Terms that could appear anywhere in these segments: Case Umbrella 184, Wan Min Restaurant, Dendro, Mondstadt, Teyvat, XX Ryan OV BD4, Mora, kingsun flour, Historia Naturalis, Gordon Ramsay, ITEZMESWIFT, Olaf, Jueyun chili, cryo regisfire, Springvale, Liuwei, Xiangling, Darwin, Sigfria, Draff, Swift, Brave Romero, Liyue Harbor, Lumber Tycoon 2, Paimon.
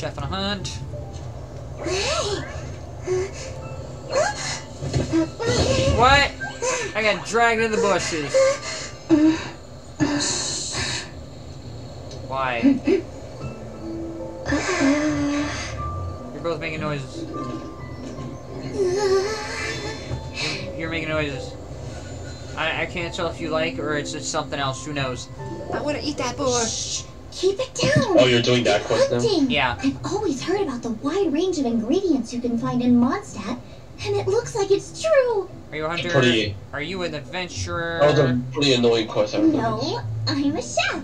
Chef on a hunt. What? I got dragged in the bushes. Why? You're both making noises. You're making noises. I can't tell if you like or it's just something else. Who knows? I want to eat that bush. Keep it down. Oh, you're doing that quest now? Yeah. I've always heard about the wide range of ingredients you can find in Mondstadt, and it looks like it's true. Are you a hunter? Pretty. Are you an adventurer? Oh, the pretty annoying quest. No, I'm a chef.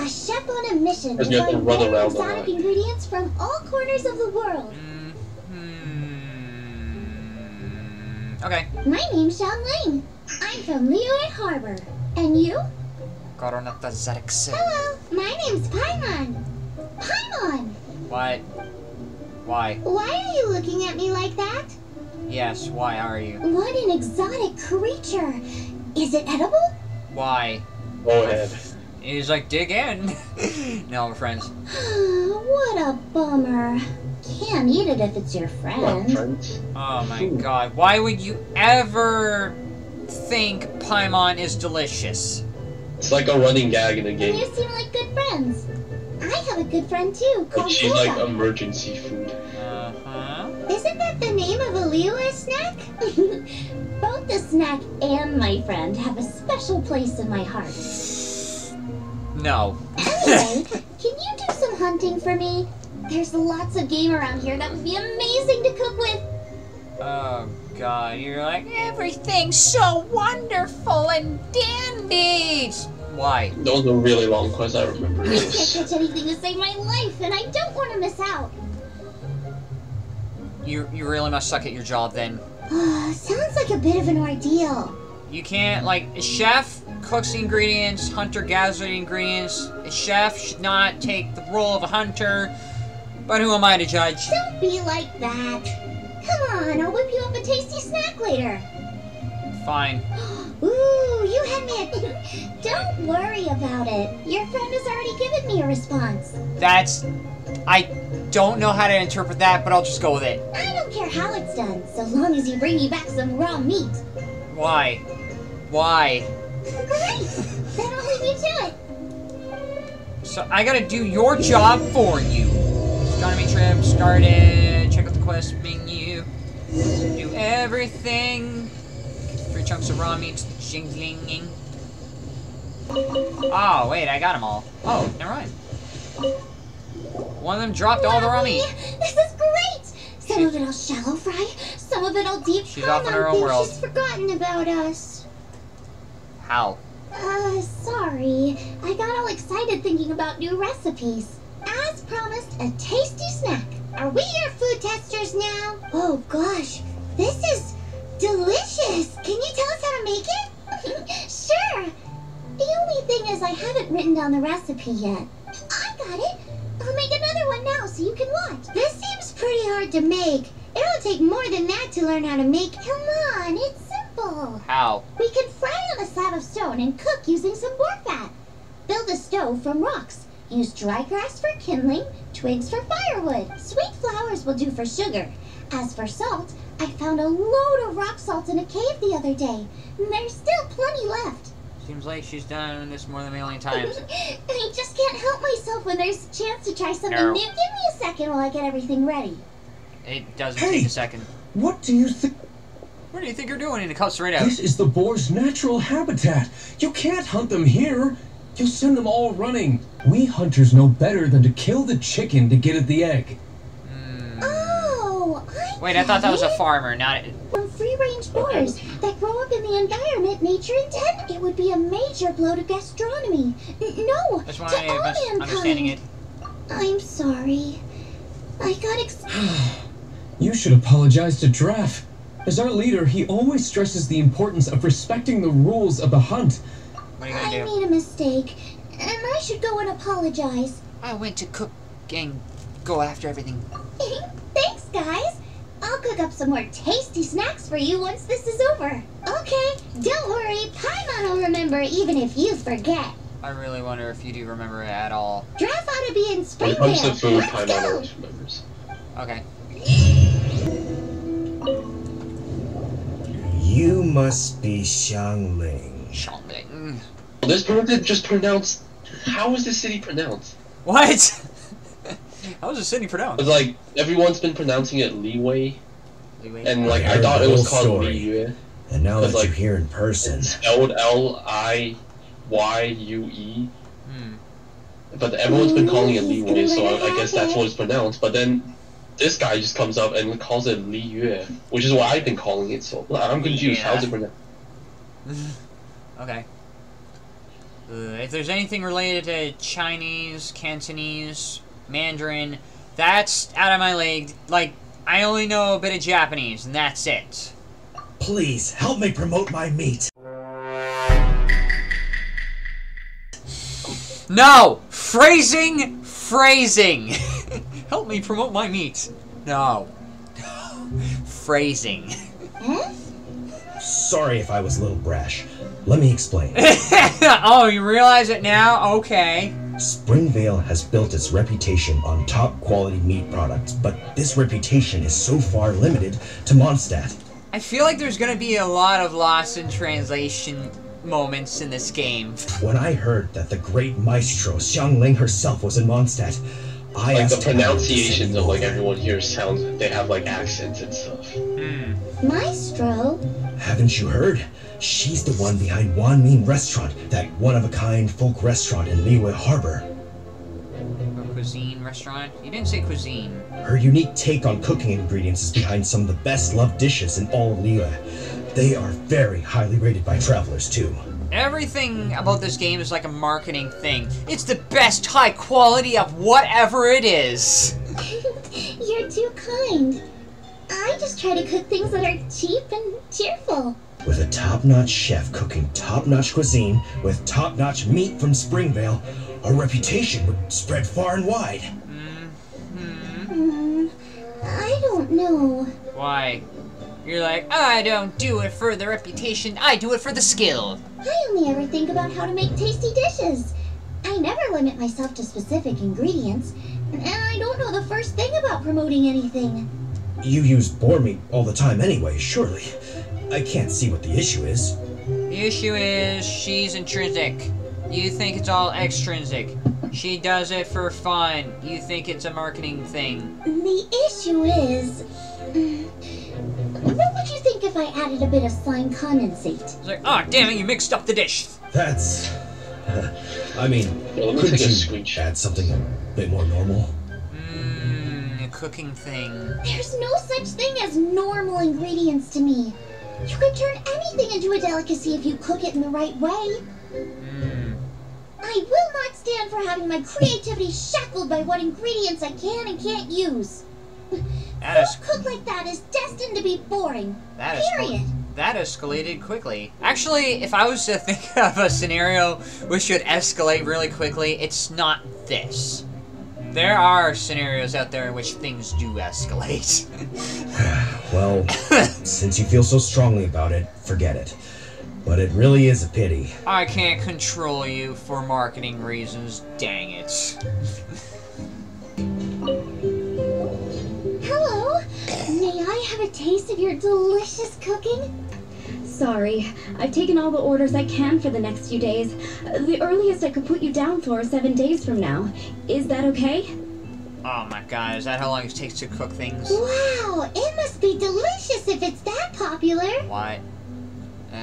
A chef on a mission to find rare exotic ingredients from all corners of the world. Mm-hmm. Okay. My name's Xiangling. I'm from Liyue Harbor. And you? Hello, my name's Paimon. Paimon! What? Why? Why are you looking at me like that? Yes, why are you? What an exotic creature! Is it edible? Why? Go ahead. He's like, dig in. No, we're friends. What a bummer. Can't eat it if it's your friend. Oh my god, why would you ever think Paimon is delicious? It's like a running gag in the game. You seem like good friends. I have a good friend too. But she's like emergency food. Uh-huh. Isn't that the name of a Liyue snack? Both the snack and my friend have a special place in my heart. No. Anyway, can you do some hunting for me? There's lots of game around here that would be amazing to cook with. Oh god, you're like, everything's so wonderful and dandy! Why? That was a really long quest, I remember. I can't catch anything to save my life, and I don't want to miss out. You really must suck at your job, then. Sounds like a bit of an ordeal. You can't, like, a chef cooks the ingredients, hunter gathers the ingredients. A chef should not take the role of a hunter, but who am I to judge? Don't be like that. Come on, I'll whip you up a tasty snack later. Fine. Ooh, you had me at... Don't worry about it. Your friend has already given me a response. That's... I don't know how to interpret that, but I'll just go with it. I don't care how it's done, so long as you bring me back some raw meat. Why? Why? Great! Then I'll leave you to it. So I gotta do your job for you. Astronomy trip started. Check out the quest menu. Do everything. 3 chunks of raw meat. Jingling. Oh, wait, I got them all. Oh, never mind. One of them dropped all the raw meat. This is great! Some of it I'll shallow fry, some of it I'll deep fry. She's off in her own world. She's forgotten about us. How? Sorry. I got all excited thinking about new recipes. As promised, a tasty snack. Are we your food testers now? Oh gosh, this is delicious! Can you tell us how to make it? Sure! The only thing is I haven't written down the recipe yet. I got it! I'll make another one now so you can watch. This seems pretty hard to make. It'll take more than that to learn how to make. Come on, it's simple. How? We can fry on a slab of stone and cook using some boar fat. Build a stove from rocks. Use dry grass for kindling, twigs for firewood. Sweet flowers will do for sugar. As for salt, I found a load of rock salt in a cave the other day. And there's still plenty left. Seems like she's done this more than a million times. I just can't help myself when there's a chance to try something new. Give me a second while I get everything ready. It doesn't take a second. What do you think? What do you think you're doing? And it cuts right out. This is the boar's natural habitat. You can't hunt them here. You'll send them all running. We hunters know better than to kill the chicken to get at the egg. Oh, wait, I thought that was a farmer, not... From free-range boars that grow up in the environment nature intended. It would be a major blow to gastronomy. No, that's to all mankind. I'm sorry. I got You should apologize to Draff. As our leader, he always stresses the importance of respecting the rules of the hunt. I made a mistake, and I should go and apologize. I went to cook and go after everything. Thanks, guys. I'll cook up some more tasty snacks for you once this is over. Okay, don't worry. Paimon will remember even if you forget. I really wonder if you do remember it at all. Giraffe ought to be in Springvale. Bunch of food Paimon always remembers. Okay. You must be Xiangling. Xiangling. Well, this person just pronounced. How is the city pronounced? What? How is the city pronounced? Like everyone's been pronouncing it Liuwei. And like I thought it was called Liyue. And now that like, you're here in person, it's spelled L-I-Y-U-E. But everyone's been calling it Liuwei, so I guess that's what it's pronounced. But then this guy just comes up and calls it Liyue, which is what I've been calling it. So I'm confused. Yeah. How's it pronounced? Okay. If there's anything related to Chinese, Cantonese, Mandarin, that's out of my league. Like, I only know a bit of Japanese, and that's it. Please, help me promote my meat. No! Phrasing! Phrasing! Help me promote my meat. No. Phrasing. Sorry if I was a little brash. Let me explain. Oh, you realize it now? Okay. Springvale has built its reputation on top-quality meat products, but this reputation is so far limited to Mondstadt. I feel like there's gonna be a lot of loss in translation moments in this game. When I heard that the great maestro Xiangling herself was in Mondstadt, I asked the pronunciations of like everyone here sounds they have like accents and stuff. Maestro? Haven't you heard? She's the one behind Wan Min Restaurant, that one-of-a-kind folk restaurant in Liyue Harbor. A cuisine restaurant? You didn't say cuisine. Her unique take on cooking ingredients is behind some of the best-loved dishes in all of Liyue. They are very highly rated by travelers, too. Everything about this game is like a marketing thing. It's the best high quality of whatever it is. You're too kind. I just try to cook things that are cheap and cheerful. With a top-notch chef cooking top-notch cuisine with top-notch meat from Springvale, our reputation would spread far and wide. I don't know. Why? You're like, I don't do it for the reputation, I do it for the skill. I only ever think about how to make tasty dishes. I never limit myself to specific ingredients, and I don't know the first thing about promoting anything. You use boar meat all the time anyway, surely. I can't see what the issue is. The issue is she's intrinsic. You think it's all extrinsic. She does it for fun. You think it's a marketing thing. The issue is... What would you think if I added a bit of slime condensate? It's like, oh, damn it, you mixed up the dish. That's... I mean, couldn't you add something a bit more normal? A cooking thing. There's no such thing as normal ingredients to me. You can turn anything into a delicacy if you cook it in the right way. I will not stand for having my creativity shackled by what ingredients I can and can't use. Food cooked like that is destined to be boring. Period. That escalated quickly. Actually, if I was to think of a scenario which should escalate really quickly, it's not this. There are scenarios out there in which things do escalate. Well, since you feel so strongly about it, forget it. But it really is a pity. I can't control you for marketing reasons, dang it. Hello! May I have a taste of your delicious cooking? Sorry, I've taken all the orders I can for the next few days. The earliest I could put you down for is 7 days from now. Is that okay? Oh my god, is that how long it takes to cook things? Wow, it must be delicious if it's that popular. What?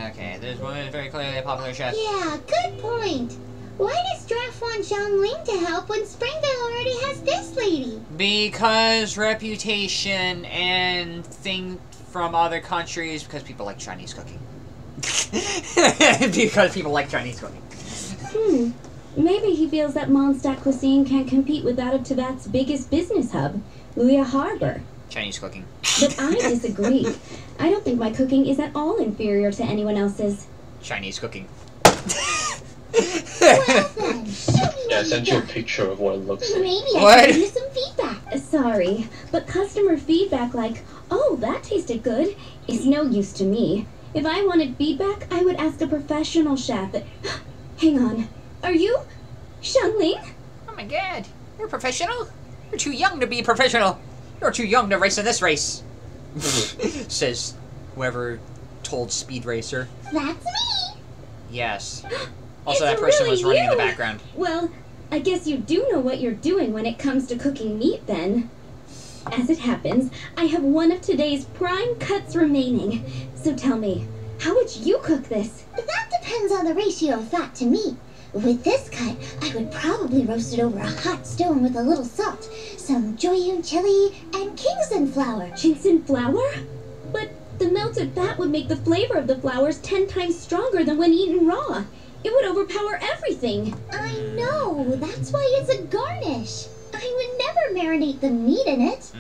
Okay, this woman is very clearly a popular chef. Yeah, good point. Why does Giraffe want Xiangling to help when Springvale already has this lady? Because reputation and things from other countries, because people like Chinese cooking. Because people like Chinese cooking. Maybe he feels that Mondstadt cuisine can't compete with that of Teyvat's biggest business hub, Liyue Harbor. Chinese cooking. But I disagree. I don't think my cooking is at all inferior to anyone else's. Chinese cooking. Yeah, I sent you a picture of what it looks like. Maybe I can give you some feedback. Sorry, but customer feedback like, oh, that tasted good, is no use to me. If I wanted feedback, I would ask a professional chef. Hang on. Are you Xiangling? Oh my god. You're professional? You're too young to be professional. You're too young to race in this race. Says whoever told Speed Racer. That's me! Yes. Also, that person really was running in the background. Well, I guess you do know what you're doing when it comes to cooking meat, then. As it happens, I have one of today's prime cuts remaining. So tell me, how would you cook this? That depends on the ratio of fat to meat. With this cut, I would probably roast it over a hot stone with a little salt, some Jueyun chili, and kingsun flour. Kingsun flour? But the melted fat would make the flavor of the flours 10 times stronger than when eaten raw. It would overpower everything. I know, that's why it's a garnish. I would never marinate the meat in it.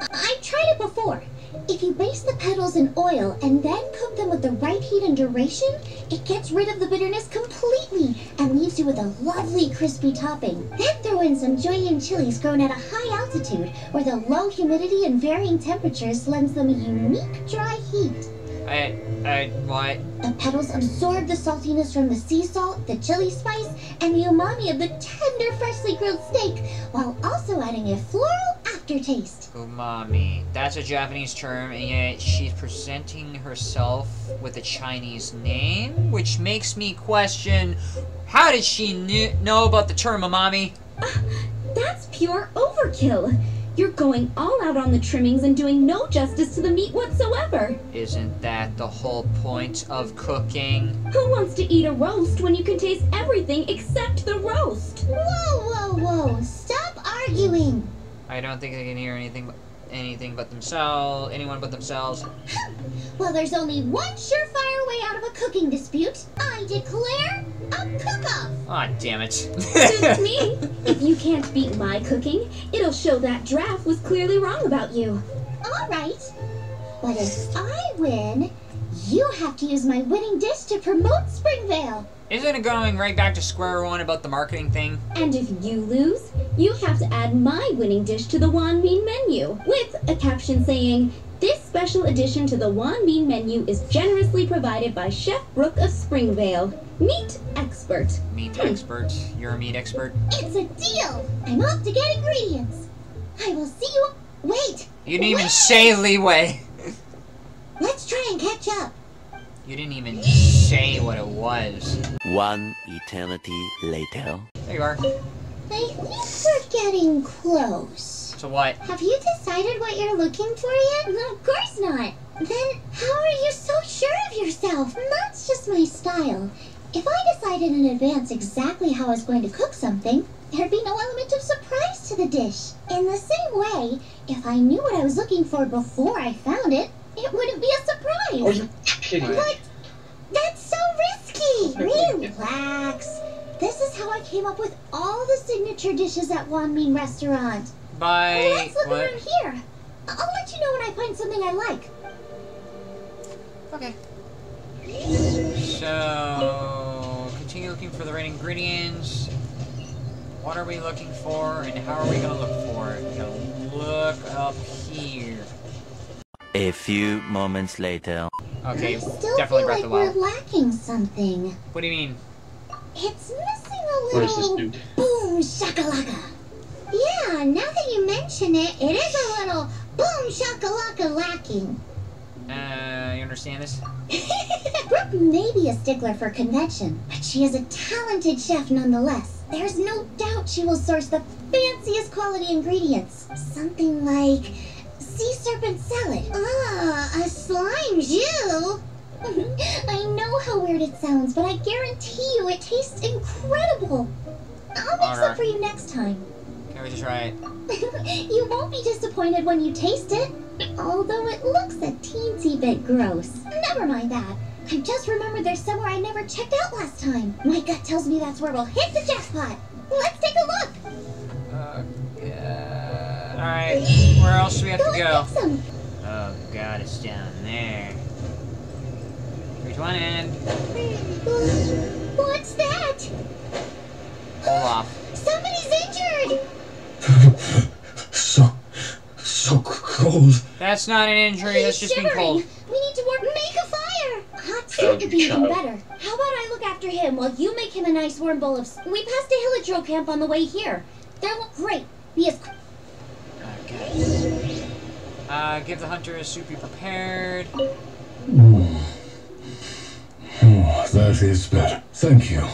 I've tried it before. If you baste the petals in oil and then cook them with the right heat and duration, it gets rid of the bitterness completely and leaves you with a lovely crispy topping. Then throw in some Jueyun chilies grown at a high altitude where the low humidity and varying temperatures lends them a unique dry heat. What? The petals absorb the saltiness from the sea salt, the chili spice, and the umami of the tender freshly grilled steak, while also adding a floral aftertaste. Umami. That's a Japanese term, and yet she's presenting herself with a Chinese name, which makes me question, how did she know about the term umami? That's pure overkill. You're going all out on the trimmings and doing no justice to the meat whatsoever. Isn't that the whole point of cooking? Who wants to eat a roast when you can taste everything except the roast? Whoa, whoa, whoa. Stop arguing. I don't think they can hear anyone but themselves. Well, there's only one surefire way out of a cooking dispute. I declare a cook-off! Aw, damn it. Suits me. If you can't beat my cooking, it'll show that draft was clearly wrong about you. Alright. But if I win, you have to use my winning dish to promote Springvale. Isn't it going right back to square one about the marketing thing? And if you lose, you have to add my winning dish to the Wan Min menu, with a caption saying, "This special addition to the Wan Min menu is generously provided by Chef Brooke of Springvale, meat expert." Meat expert? You're a meat expert? It's a deal! I'm off to get ingredients. I will see you... Wait! You didn't even say Liuwei. Let's try and catch up. You didn't even say what it was. One eternity later. There you are. I think we're getting close. So what? Have you decided what you're looking for yet? No, of course not. Then how are you so sure of yourself? That's just my style. If I decided in advance exactly how I was going to cook something, there'd be no element of surprise to the dish. In the same way, if I knew what I was looking for before I found it, it wouldn't be a surprise. Are you kidding? But that's so risky. Relax. This is how I came up with all the signature dishes at Wan Min Restaurant. Bye. Let's look around here. I'll let you know when I find something I like. Okay. So, continue looking for the right ingredients. What are we looking for, and how are we gonna look for it? We're gonna look up here. A few moments later. Okay, I still definitely feel like we're lacking something. What do you mean? It's missing a little boom shakalaka. Yeah, now that you mention it, it is a little boom shakalaka lacking. You understand this? Brooke may be a stickler for convention, but she is a talented chef nonetheless. There's no doubt she will source the fanciest quality ingredients. Something like sea serpent salad. Ah, a slime jus. I know how weird it sounds, but I guarantee you it tastes incredible. I'll make some for you next time. Can we just try it? You won't be disappointed when you taste it. Although it looks a teensy bit gross. Never mind that. I just remembered there's somewhere I never checked out last time. My gut tells me that's where we'll hit the jackpot. Let's take a look. Alright, where else do we have to go? Oh god, it's down there. Here's one end. What's that? Olaf. Somebody's injured! So cold. That's not an injury, that's just being cold. We need to make a fire! Hot soup would be even better. How about I look after him while you make him a nice warm bowl of... We passed a hillitro camp on the way here. They look great. He is... Okay. Give the hunter a soup you prepared. Oh, that is better. Thank you.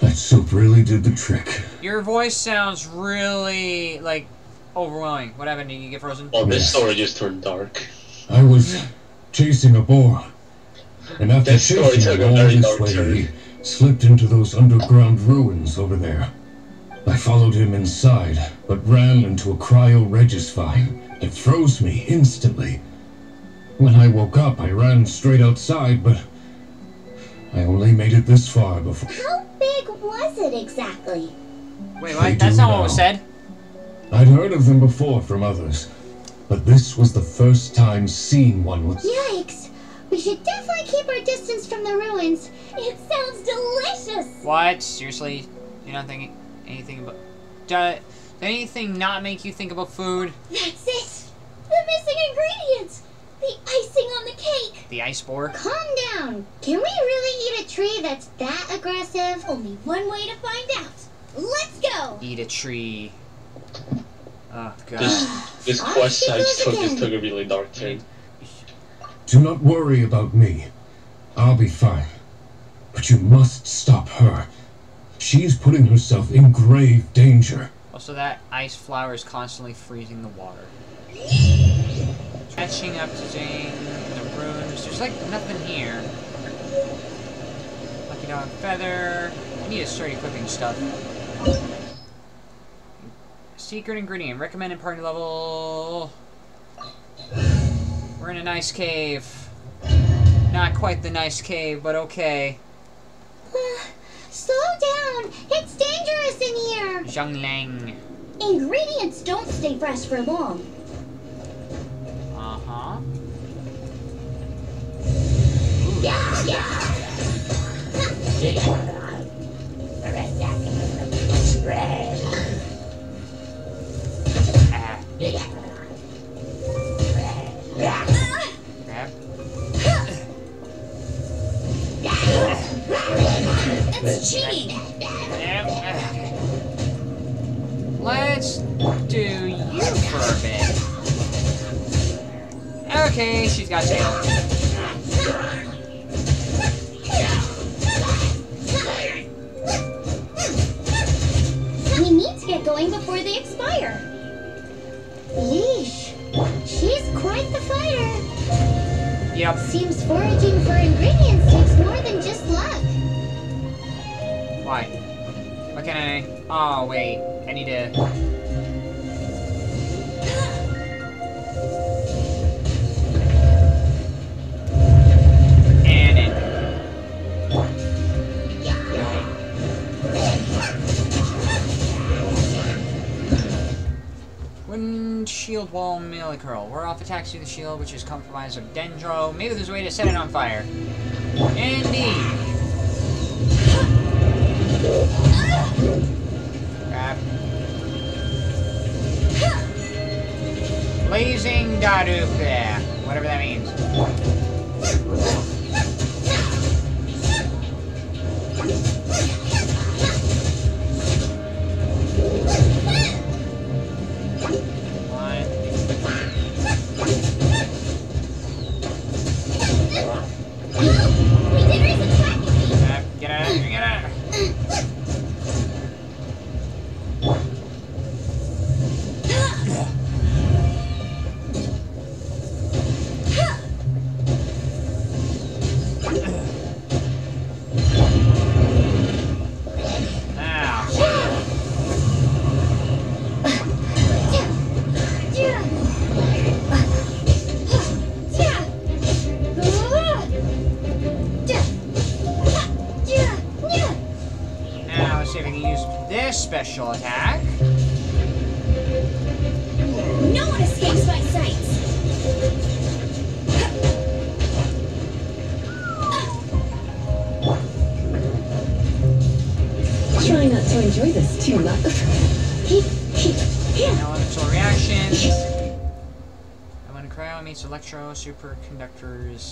That soup really did the trick. Your voice sounds really, like, overwhelming. What happened? Did you get frozen? Well, this story just turned dark. I was chasing a boar. And after chasing a boar this way, he slipped into those underground ruins over there. I followed him inside, but ran into a cryo regisfire. It froze me instantly. When I woke up, I ran straight outside, but I only made it this far before... How big was it exactly? Wait, what? That's not what was said. I'd heard of them before from others, but this was the first time seeing one with... Yikes! We should definitely keep our distance from the ruins. It sounds delicious! What? Seriously? You're not thinking... anything about... Does anything not make you think about food? That's it! The missing ingredients! The icing on the cake! The ice boar? Calm down! Can we really eat a tree that's that aggressive? Only one way to find out! Let's go! Eat a tree. Oh, God. This quest I just took a really dark turn. Do not worry about me. I'll be fine. But you must stop her. She's putting herself in grave danger. Also, that ice flower is constantly freezing the water. Catching up to Jane in the rooms. There's like nothing here. Lucky dog feather. I need to start equipping stuff. Secret ingredient. Recommended party level. We're in a nice cave. Not quite the nice cave, but okay. Slow down! It's dangerous in here! Xiangling. Ingredients don't stay fresh for long. Uh-huh. Yeah, It's cheating. Let's do you for a bit. Okay, she's got tail. We need to get going before they expire. Yeesh, she's quite the fighter. Yep. Seems foraging for ingredients takes more than just luck. Why? What can I... Oh, wait. I need to... And it... Windshield wall melee curl. We're off attacks through the shield, which is compromised of dendro. Maybe there's a way to set it on fire. Indeed! Crap. Blazing Daruk there. Whatever that means. Get out of here, get out of here. Special attack. No one escapes my sight. Try not to enjoy this too much. Elemental reactions. I want to cryo meets electro superconductors.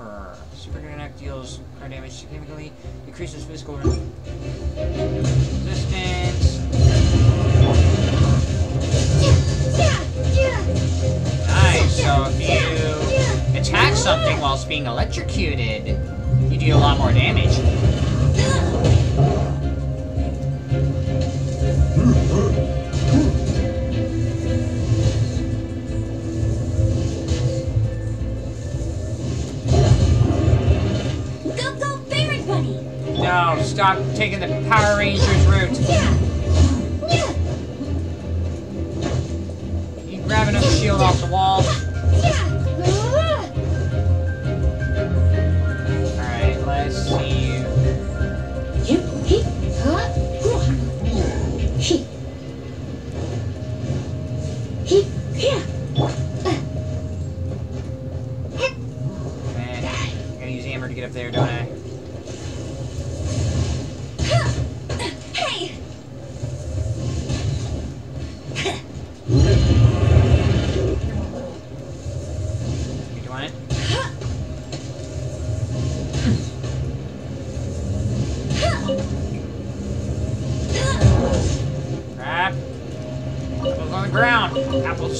her. Super Grenade Attack deals card damage significantly, decreases physical resistance. Nice, so if you attack something while it's being electrocuted, you do a lot more damage. No, stop taking the Power Rangers route. You grab another shield off the wall. Alright, let's see. Man, I gotta use the hammer to get up there, don't I?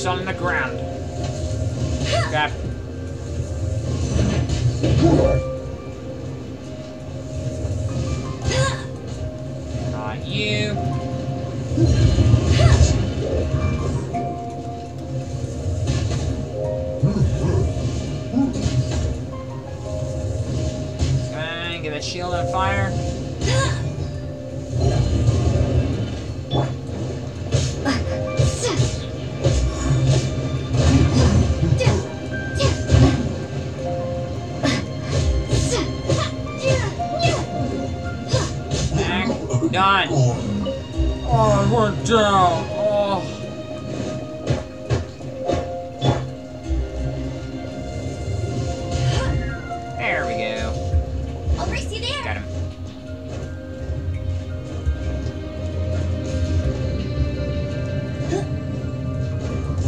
On the ground. Grab. Not you. And get that shield on fire. Done. Oh, we're down. Oh. There we go. I'll race you there. Got him.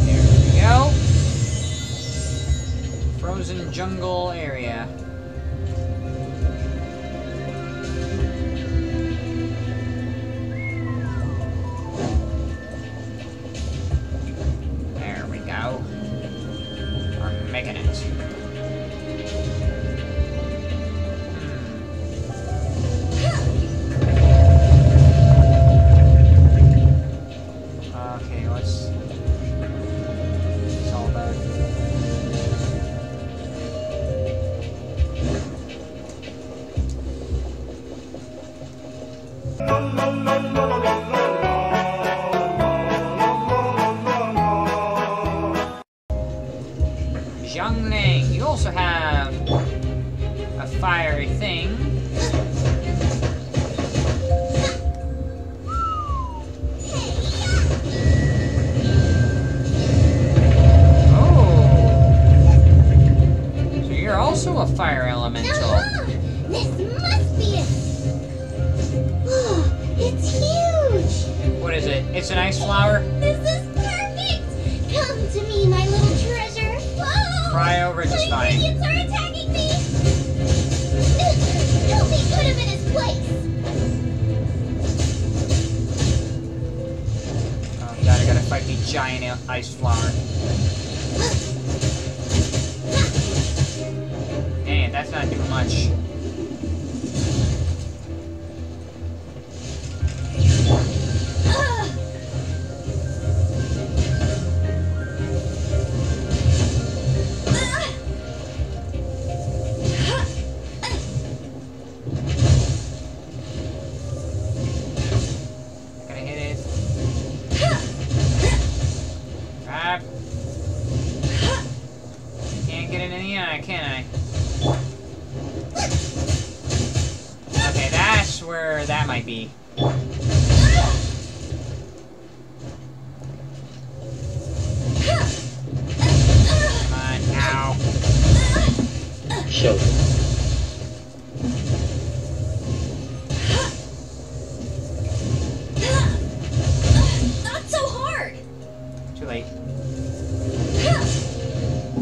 There we go. Frozen jungle area. Xiangling, you also have a fiery thing. Oh, so you're also a fire elemental. Uh-huh. This must be it. Oh, it's huge. What is it? It's an ice flower. This is perfect. Come to me, my little treasure. Whoa. Cryo regisfire. Minions are attacking me! Help me put him in his place! Oh god, I gotta fight the giant ice flower. Man, that's not doing much.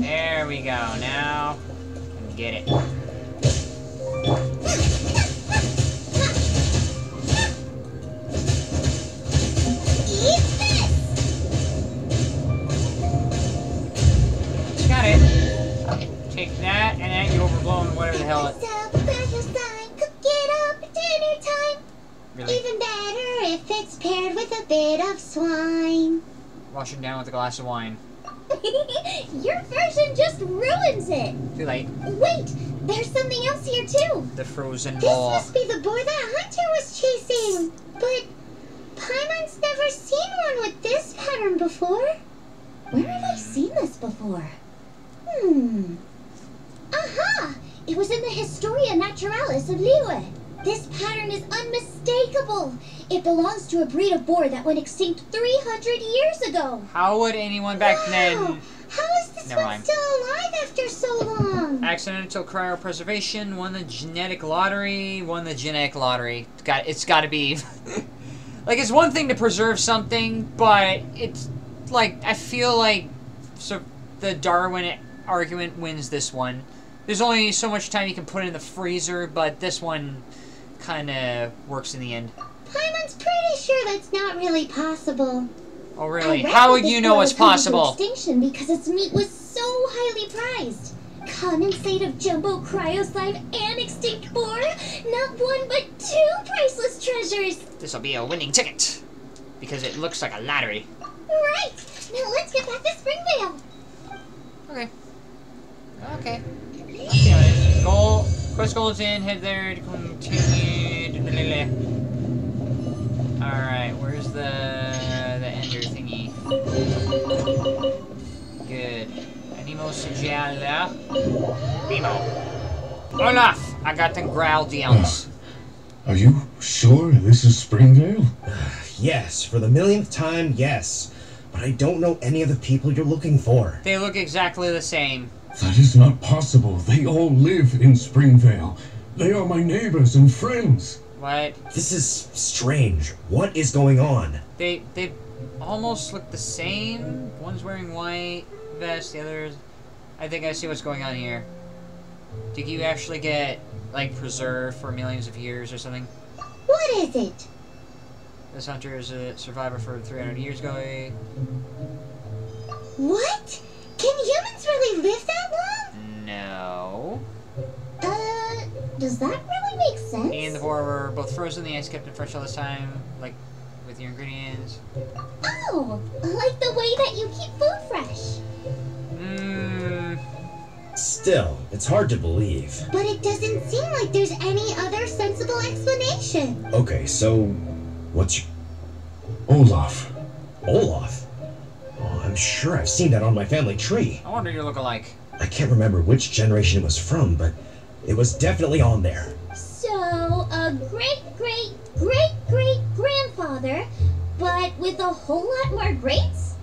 There we go. Now, and get it. Got it. Take that, and then you're overblown whatever the hell it is. Really? Even better if it's paired with a bit of swine. Wash it down with a glass of wine. Your version just ruins it. Too late. Wait, there's something else here too. The frozen ball. This must be the boar that Hunter was chasing. But Paimon's never seen one with this pattern before. Where have I seen this before? Aha! It was in the Historia Naturalis of Liuwei. This pattern is unmistakable. It belongs to a breed of boar that went extinct 300 years ago. How would anyone back then... How is this one still alive after so long? Accidental cryopreservation, won the genetic lottery, It's gotta be... Like, it's one thing to preserve something, but it's... Like, I feel like the Darwin argument wins this one. There's only so much time you can put in the freezer, but this one... kinda works in the end. Paimon's pretty sure that's not really possible. Oh really? How would you know it's possible? Extinction because its meat was so highly prized. Condensate of jumbo cryoslime and extinct boar. Not one but two priceless treasures. This'll be a winning ticket. Because it looks like a lottery. Right! Now let's get back to Springvale. Okay. Okay. Let's see what it is. Goal. Quest goal is in, head there to continue. Alright, where's the ender thingy? Good. Animo Sigala. Nemo. Olaf! I got the growl downs. Are you sure this is Springvale? Yes, for the millionth time, yes. But I don't know any of the people you're looking for. They look exactly the same. That is not possible. They all live in Springvale. They are my neighbors and friends. What? This is strange. What is going on? They almost look the same. One's wearing white vest, the other's... I think I see what's going on here. Did you actually get, like, preserved for millions of years or something? What is it? This hunter is a survivor for 300 years ago. What? Can humans really live that long? No. Does that really make sense? Me and the boar were both frozen. The ice kept it fresh all this time, like with your ingredients. Oh, like the way that you keep food fresh. Still, it's hard to believe. But it doesn't seem like there's any other sensible explanation. Okay, so what's your... Olaf. Olaf? Oh, I'm sure I've seen that on my family tree. I wonder you look alike. I can't remember which generation it was from, but it was definitely on there. So, a great-great-great-great-grandfather, but with a whole lot more greats?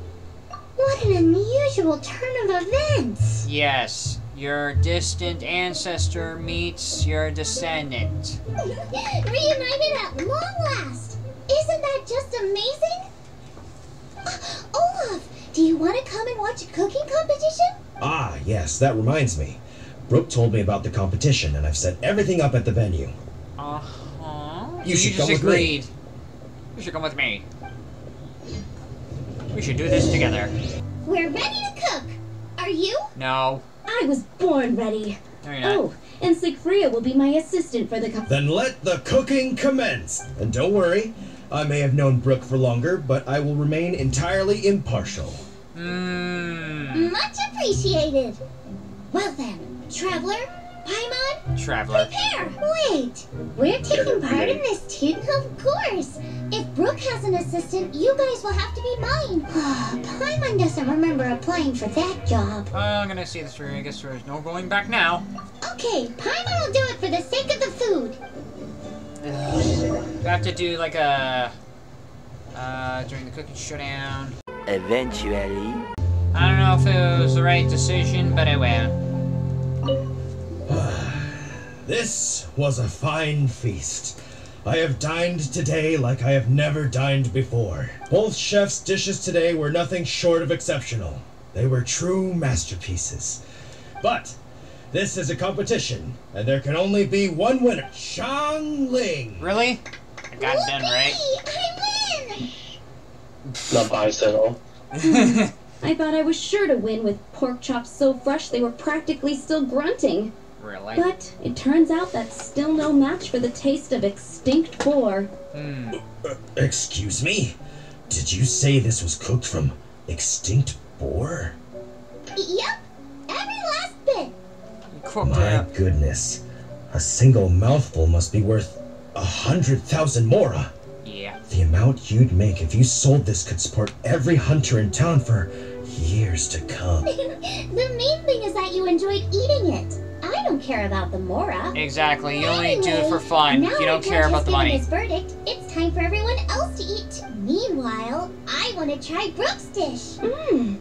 What an unusual turn of events. Yes, your distant ancestor meets your descendant. Reunited at long last. Isn't that just amazing? Olaf, do you want to come and watch a cooking competition? Ah, yes, that reminds me. Brooke told me about the competition, and I've set everything up at the venue. Uh-huh. You should come with me. You should come with me. We should do this together. We're ready to cook. Are you? No. I was born ready. No, you're not. Oh, and Sigfria will be my assistant for the competition. Then let the cooking commence. And don't worry. I may have known Brooke for longer, but I will remain entirely impartial. Much appreciated. Well then, Traveler, Paimon, prepare! Wait, we're taking part in this too? Of course. If Brooke has an assistant, you guys will have to be mine. Paimon doesn't remember applying for that job. I'm gonna see this through. I guess there's no going back now. Okay, Paimon will do it for the sake of the food. You have to do like a during the cooking showdown. Eventually. I don't know if it was the right decision, but I will. This was a fine feast. I have dined today like I have never dined before. Both chefs' dishes today were nothing short of exceptional. They were true masterpieces. But This is a competition, and there can only be one winner. Xiangling! Really? I got it done right. I win! Not biased at all. I thought I was sure to win with pork chops so fresh they were practically still grunting. Really? But it turns out that's still no match for the taste of extinct boar. Mm. Excuse me? Did you say this was cooked from extinct boar? Yep. Every last bit. My goodness. A single mouthful must be worth 100,000 mora. Yeah. The amount you'd make if you sold this could support every hunter in town for years to come. The main thing is that you enjoyed eating it. I don't care about the mora. Exactly. You only do it for fun. You don't care about the money. Now I've given this verdict, it's time for everyone else to eat. Meanwhile, I want to try Brooke's dish. Mmm.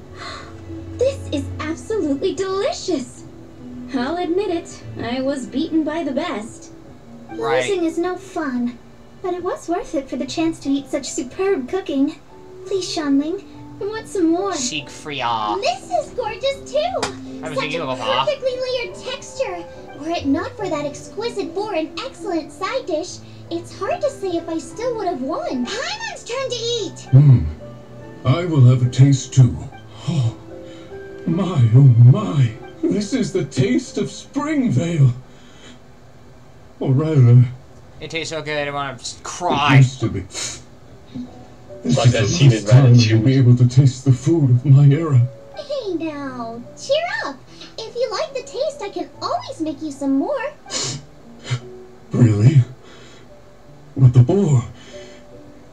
This is absolutely delicious. I'll admit it, I was beaten by the best. Right. Losing is no fun, but it was worth it for the chance to eat such superb cooking. Please, Xiangling, I want some more. Sigfria. This is gorgeous too. Such a perfectly layered texture. Were it not for that exquisite boar and excellent side dish, it's hard to say if I still would have won. Paimon's turn to eat. Hmm. I will have a taste too. Oh. My, oh my, this is the taste of Springvale. Or rather... It tastes so good, I want to cry. It used to be. This is like the last time you'll be able to taste the food of my era. Hey now, cheer up. If you like the taste, I can always make you some more. Really? But the boar,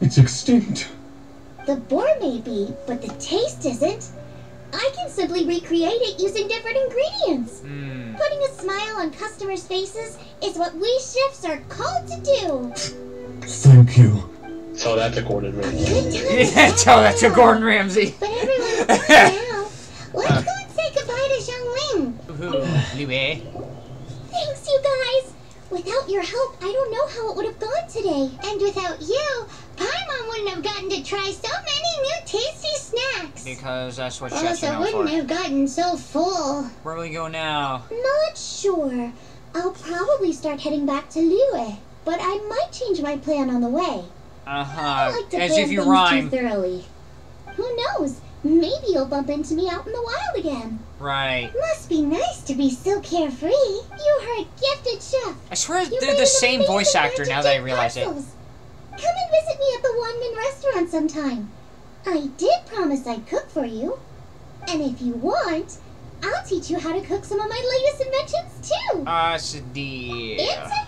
it's extinct. The boar may be, but the taste isn't. I can simply recreate it using different ingredients. Mm. Putting a smile on customers' faces is what we chefs are called to do. Thank you. Tell that to Gordon Ramsay. Yeah, tell that to Gordon Ramsay. But everyone's gone now. Let's go and say goodbye to Xiangling. Liuwei. Thanks, you guys. Without your help, I don't know how it would have gone today. And without you, Paimon wouldn't have gotten to try so many new tasty snacks. Because that's what chefs are known for. I wouldn't have gotten so full. Where do we go now? Not sure. I'll probably start heading back to Liuwei, but I might change my plan on the way. I like to plan things too thoroughly. Who knows? Maybe you'll bump into me out in the wild again. Right. Must be nice to be so carefree. You are a gifted chef. I swear they're the same voice actor now that I realize it. Come and visit me at the Wan Min Restaurant sometime. I did promise I'd cook for you. And if you want, I'll teach you how to cook some of my latest inventions too. It's a